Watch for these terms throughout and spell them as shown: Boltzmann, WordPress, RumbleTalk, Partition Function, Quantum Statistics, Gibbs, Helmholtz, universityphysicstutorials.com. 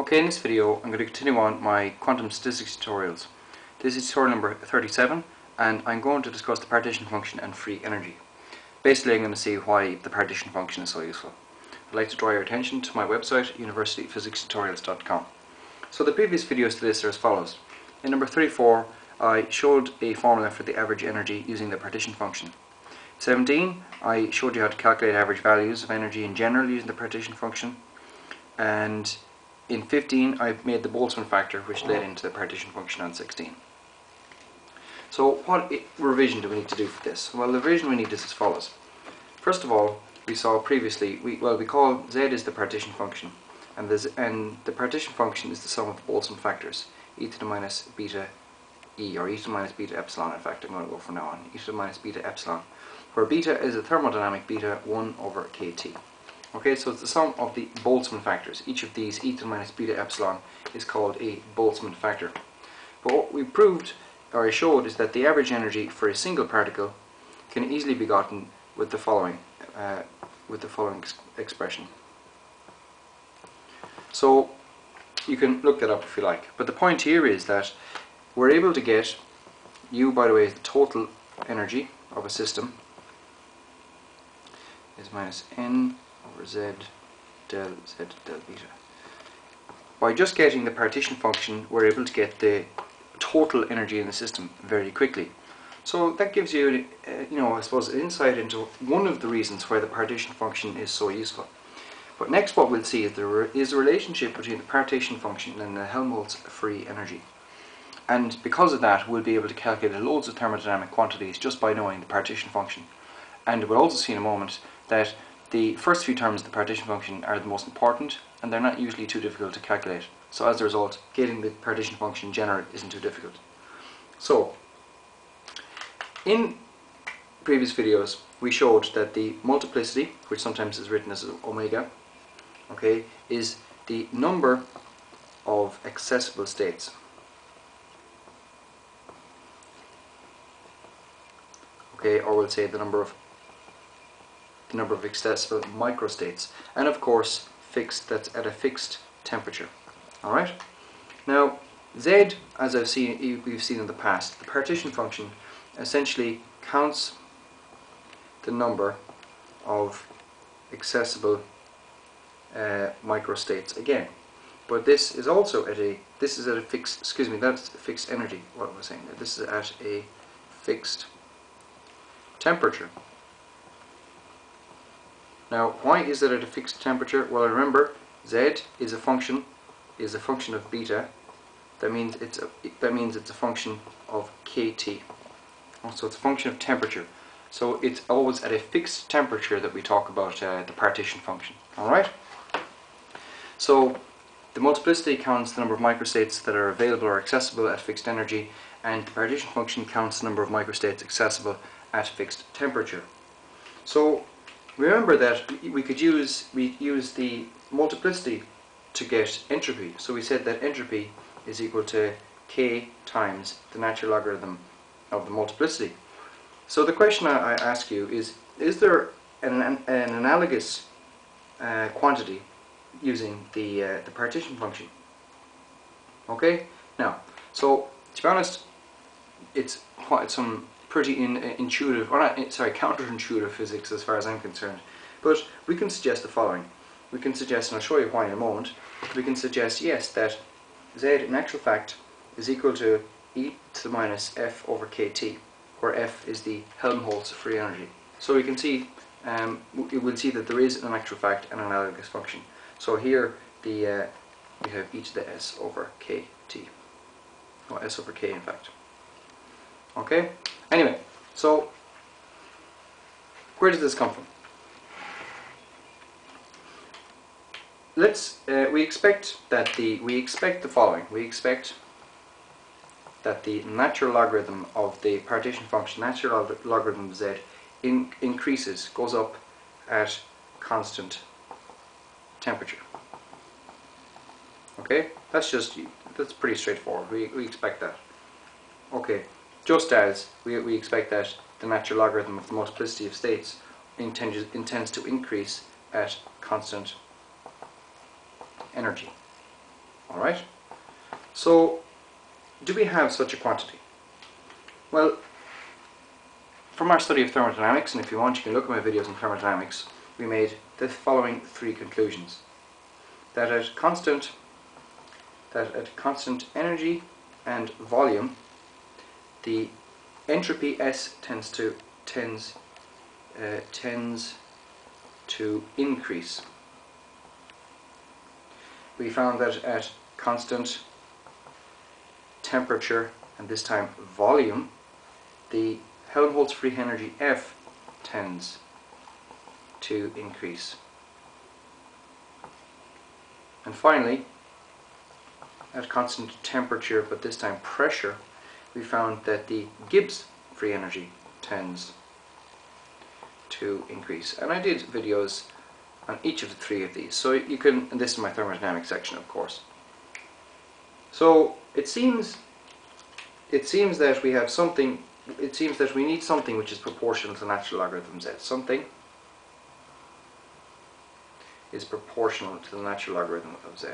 Okay, in this video I'm going to continue on my quantum statistics tutorials. This is tutorial number 37 and I'm going to discuss the partition function and free energy. Basically I'm going to see why the partition function is so useful. I'd like to draw your attention to my website universityphysicstutorials.com. So the previous videos to this are as follows. In number 34 I showed a formula for the average energy using the partition function. 17 I showed you how to calculate average values of energy in general using the partition function, and in 15, I've made the Boltzmann factor, which led into the partition function on 16. So what revision do we need to do for this? Well, the revision we need is as follows. First of all, we saw previously, we call z is the partition function, and the partition function is the sum of the Boltzmann factors, e to the minus beta e, or e to the minus beta epsilon. In fact, I'm going to go from now on, e to the minus beta epsilon, where beta is the thermodynamic beta 1 over kT. Okay, so it's the sum of the Boltzmann factors. Each of these, e to the minus beta epsilon, is called a Boltzmann factor. But what we proved, or I showed, is that the average energy for a single particle can easily be gotten with the following expression. So you can look that up if you like. But the point here is that we're able to get u, by the way, the total energy of a system is minus n over z del beta. By just getting the partition function, we're able to get the total energy in the system very quickly. So that gives you, I suppose, an insight into one of the reasons why the partition function is so useful. But next what we'll see is there is a relationship between the partition function and the Helmholtz free energy. And because of that, we'll be able to calculate loads of thermodynamic quantities just by knowing the partition function. And we'll also see in a moment that the first few terms of the partition function are the most important, and they're not usually too difficult to calculate. So as a result, getting the partition function in general isn't too difficult. So, in previous videos, we showed that the multiplicity, which sometimes is written as omega, okay, is the number of accessible states. Okay, or we'll say the number of accessible microstates, and of course fixed, that's at a fixed temperature. Alright? Now z, as we've seen in the past, the partition function essentially counts the number of accessible microstates again. But this is also at a fixed, excuse me, that's fixed energy, what I was saying. This is at a fixed temperature. Now, why is it at a fixed temperature? Well, remember, z is a function of beta. That means it's a function of kT. So it's a function of temperature. So it's always at a fixed temperature that we talk about the partition function. All right. So the multiplicity counts the number of microstates that are available or accessible at fixed energy, and the partition function counts the number of microstates accessible at fixed temperature. So remember that we use the multiplicity to get entropy. So we said that entropy is equal to k times the natural logarithm of the multiplicity. So the question I ask you is there an analogous quantity using the partition function? Okay? Now, so to be honest, it's quite some pretty counterintuitive physics as far as I'm concerned. But we can suggest the following. We can suggest, and I'll show you why in a moment, we can suggest, yes, that z in actual fact is equal to e to the minus f over kT, where f is the Helmholtz free energy. So we can see, we'll see that there is in actual fact an analogous function. So here we have e to the s over kT, or s over k in fact. Okay? Anyway, so where does this come from? We expect the following. We expect that the natural logarithm of the partition function, natural logarithm of z, increases, goes up at constant temperature. Okay, that's pretty straightforward. We expect that. Okay. Just as we expect that the natural logarithm of the multiplicity of states intends to increase at constant energy. All right. So, do we have such a quantity? Well, from our study of thermodynamics, and if you want, you can look at my videos on thermodynamics, we made the following three conclusions: that at constant energy and volume, the entropy S tends to increase. We found that at constant temperature, and this time volume, the Helmholtz free energy F tends to increase. And finally, at constant temperature, but this time pressure, we found that the Gibbs free energy tends to increase. And I did videos on each of the three of these, so you can, and this is my thermodynamics section, of course. So it seems that we have something, it seems that we need something which is proportional to natural logarithm z. Something is proportional to the natural logarithm of z.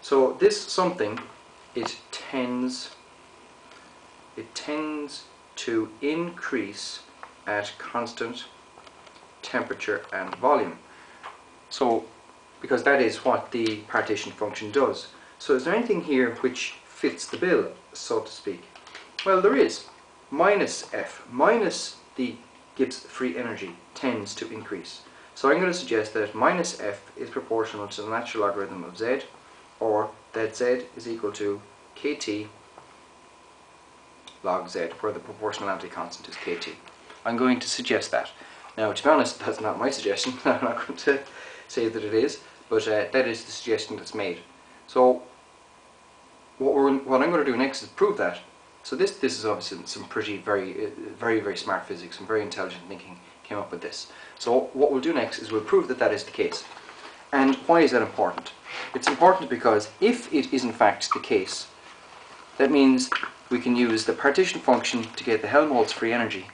So this something, it tends to increase at constant temperature and volume. So, because that is what the partition function does. So is there anything here which fits the bill, so to speak? Well, there is. Minus F, minus the Gibbs free energy, tends to increase. So I'm going to suggest that minus F is proportional to the natural logarithm of z, or that z is equal to kt log z, where the proportionality constant is kt. I'm going to suggest that. Now, to be honest, that's not my suggestion. I'm not going to say that it is, but that is the suggestion that's made. So what I'm going to do next is prove that. So this is obviously some pretty very, very smart physics, and very intelligent thinking came up with this. So what we'll do next is we'll prove that that is the case. And why is that important? It's important because if it is in fact the case, that means we can use the partition function to get the Helmholtz free energy,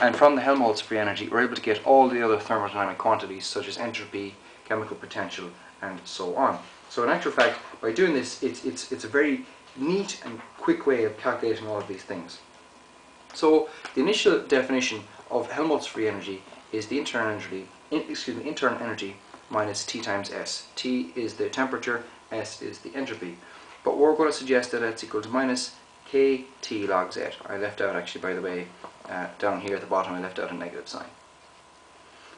and from the Helmholtz free energy we're able to get all the other thermodynamic quantities such as entropy, chemical potential, and so on. So in actual fact, by doing this, it's a very neat and quick way of calculating all of these things. So the initial definition of Helmholtz free energy is the internal energy minus T times S. T is the temperature, S is the entropy. But we're going to suggest that that's equal to minus kt log z. I left out, actually, by the way, down here at the bottom, I left out a negative sign.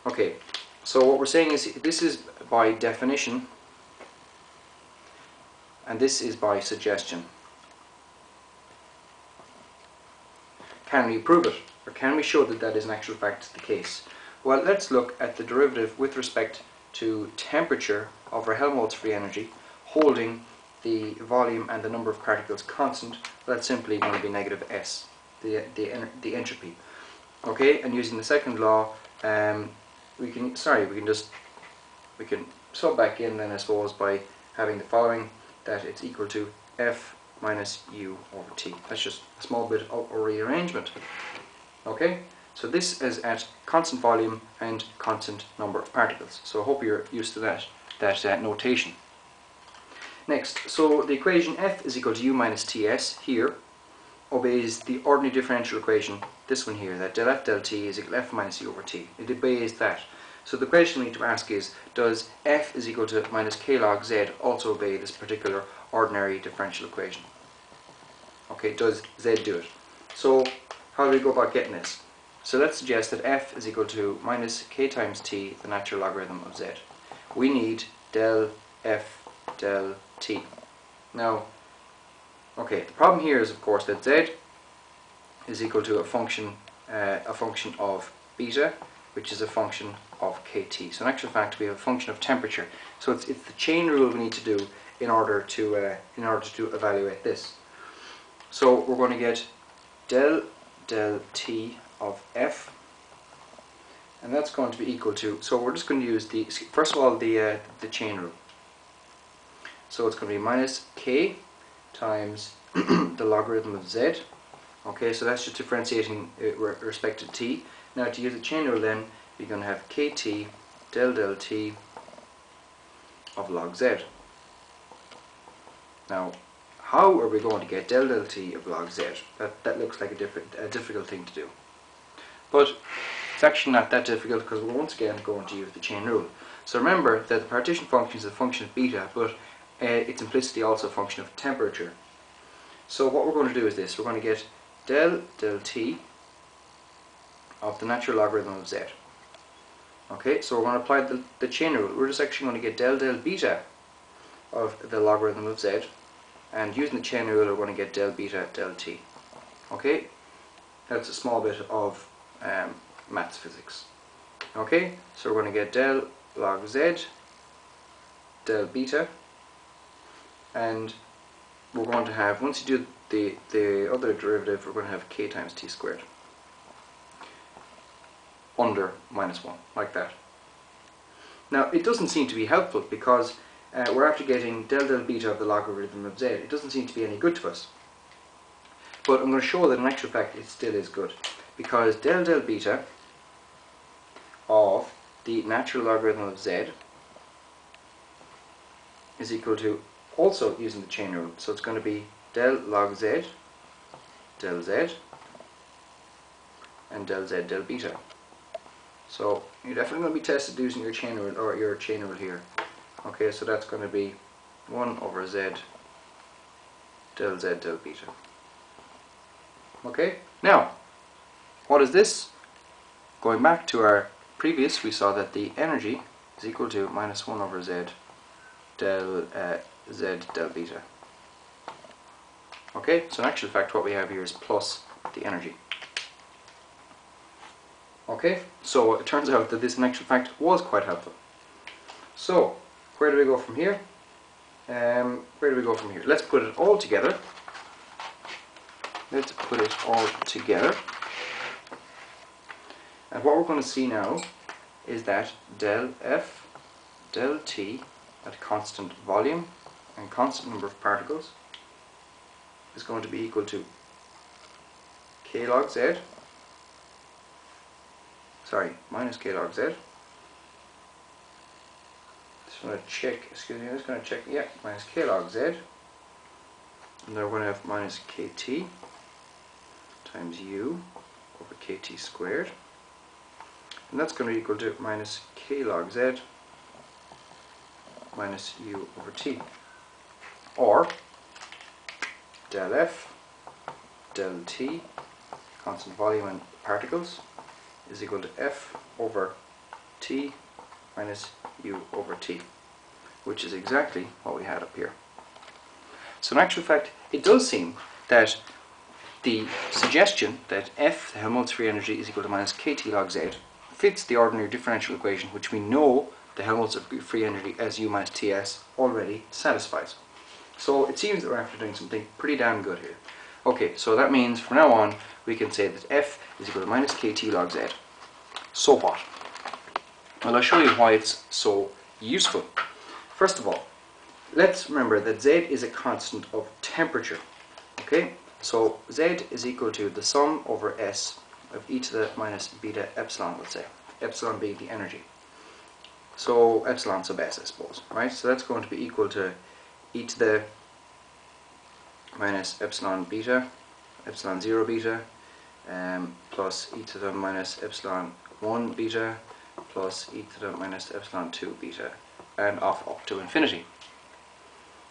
Okay, so what we're saying is this is by definition, and this is by suggestion. Can we prove it? Or can we show that that is in actual fact the case? Well, let's look at the derivative with respect to temperature of our Helmholtz free energy, holding the volume and the number of particles constant. That's simply going to be negative S, the entropy. Okay, and using the second law, we can sub back in then, I suppose, by having the following, that it's equal to F minus U over T. That's just a small bit of a rearrangement. Okay, so this is at constant volume and constant number of particles. So I hope you're used to that notation. Next, so the equation F is equal to U minus TS here obeys the ordinary differential equation, this one here, that del F del T is equal to F minus U over T. It obeys that. So the question we need to ask is, does F is equal to minus K log Z also obey this particular ordinary differential equation? Okay, does Z do it? So how do we go about getting this? So let's suggest that F is equal to minus K times T, the natural logarithm of Z. We need del F del T. Now, okay, the problem here is, of course, that Z is equal to a function of beta, which is a function of kt. So in actual fact, we have a function of temperature. So it's the chain rule we need to do in order to evaluate this. So we're going to get del t of f, and that's going to be equal to. So we're just going to use the first of all the chain rule. So it's going to be minus k times the logarithm of z. Okay, so that's just differentiating with respect to t. Now to use the chain rule, then, you're going to have kt del t of log z. Now, how are we going to get del del t of log z? That looks like a difficult thing to do. But it's actually not that difficult because we're once again going to use the chain rule. So remember that the partition function is a function of beta, but it's implicitly also a function of temperature. So what we're going to do is this. We're going to get del del t of the natural logarithm of z. Okay, so we're going to apply the chain rule. We're just actually going to get del del beta of the logarithm of z, and using the chain rule we're going to get del beta del t. Okay, that's a small bit of maths physics. Okay, so we're going to get del log z, del beta, and we're going to have, once you do the other derivative, we're going to have k times t squared under -1, like that. Now, it doesn't seem to be helpful because we're after getting del del beta of the logarithm of z. It doesn't seem to be any good to us. But I'm going to show that in actual fact it still is good, because del del beta of the natural logarithm of z is equal to, also using the chain rule, so it's going to be del log z, del z, and del z del beta. So you're definitely going to be tested using your chain rule, or your chain rule here. Okay, so that's going to be 1 over z del beta. Okay, now what is this? Going back to our previous, we saw that the energy is equal to -1 over z del beta. Okay, so in actual fact what we have here is plus the energy. Okay, so it turns out that this in actual fact was quite helpful. So, where do we go from here? Let's put it all together. And what we're going to see now is that del f, del t at constant volume and constant number of particles is going to be equal to minus k log z. Yeah, minus k log z. And then we're going to have minus kt times u over kt squared. And that's going to be equal to minus k log z minus u over t. Or del f, del t, constant volume and particles, is equal to f over t minus u over t, which is exactly what we had up here. So in actual fact, it does seem that the suggestion that f, the Helmholtz free energy, is equal to minus kt log z fits the ordinary differential equation, which we know the Helmholtz free energy as u minus ts already satisfies. So it seems that we're after doing something pretty damn good here. Okay, so that means from now on we can say that f is equal to minus kt log z. So what? Well, I'll show you why it's so useful. First of all, let's remember that z is a constant of temperature. Okay, so z is equal to the sum over s of e to the minus beta epsilon, let's say, epsilon being the energy. So epsilon sub s, I suppose, right? So that's going to be equal to e to the minus epsilon beta, epsilon 0 beta, plus e to the minus epsilon 1 beta, plus e to the minus epsilon 2 beta, and off up to infinity.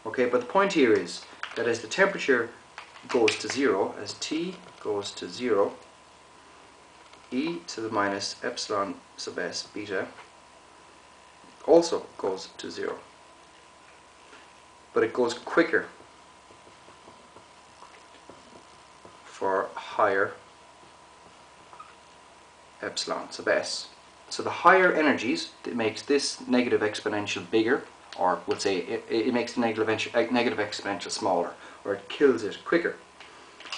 Okay, but the point here is that as the temperature goes to 0, as t goes to 0, e to the minus epsilon sub s beta also goes to 0. But it goes quicker for higher epsilon sub s. So the higher energies, that makes this negative exponential bigger, or we'll say it makes the negative exponential smaller, or it kills it quicker.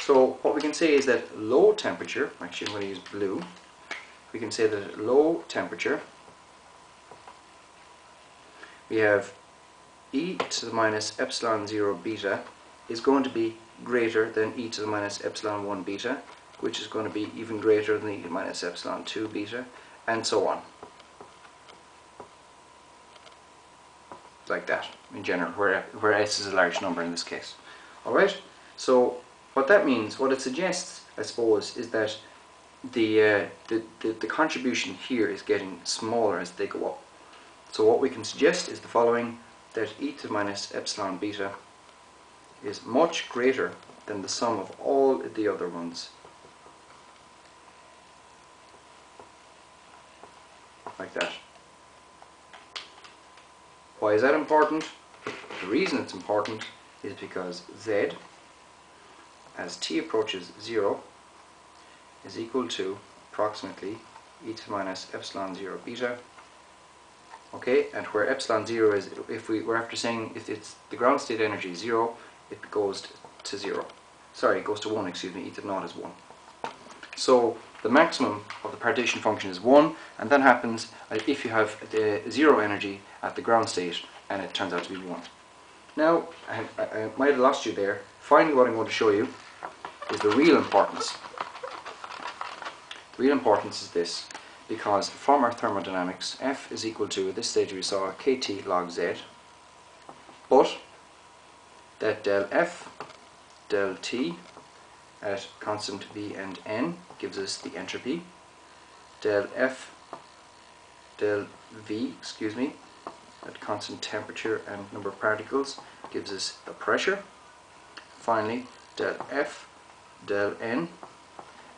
So what we can say is that low temperature, actually I'm going to use blue, we can say that at low temperature we have e to the minus epsilon 0 beta is going to be greater than e to the minus epsilon 1 beta, which is going to be even greater than e to the minus epsilon 2 beta, and so on. like that in general, where S is a large number in this case. Alright? So what that means, what it suggests, I suppose, is that the contribution here is getting smaller as they go up. So what we can suggest is the following, that e to the minus epsilon beta is much greater than the sum of all the other ones. Like that. Why is that important? The reason it's important is because z, as t approaches 0, is equal to approximately e to the minus epsilon 0 beta. Okay, and where epsilon 0 is, if we were after saying if it's the ground state energy 0, it goes to 0. Sorry, it goes to 1, excuse me, e to the naught is 1. So the maximum of the partition function is 1, and that happens if you have 0 energy at the ground state, and it turns out to be 1. Now, I might have lost you there. Finally, what I'm going to show you is the real importance. The real importance is this, because from our thermodynamics, F is equal to, at this stage we saw, kT log Z, but that del F, del T, at constant V and N, gives us the entropy. Del F, del V, excuse me, at constant temperature and number of particles, gives us the pressure. Finally, del F, del N,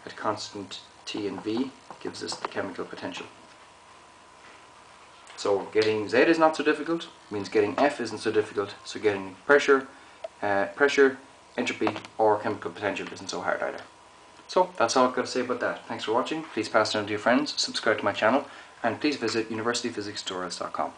at constant T and V, gives us the chemical potential. So getting Z is not so difficult, means getting F isn't so difficult, so getting pressure, entropy, or chemical potential isn't so hard either. So that's all I've got to say about that. Thanks for watching. Please pass it on to your friends, subscribe to my channel, and please visit universityphysicstutorials.com.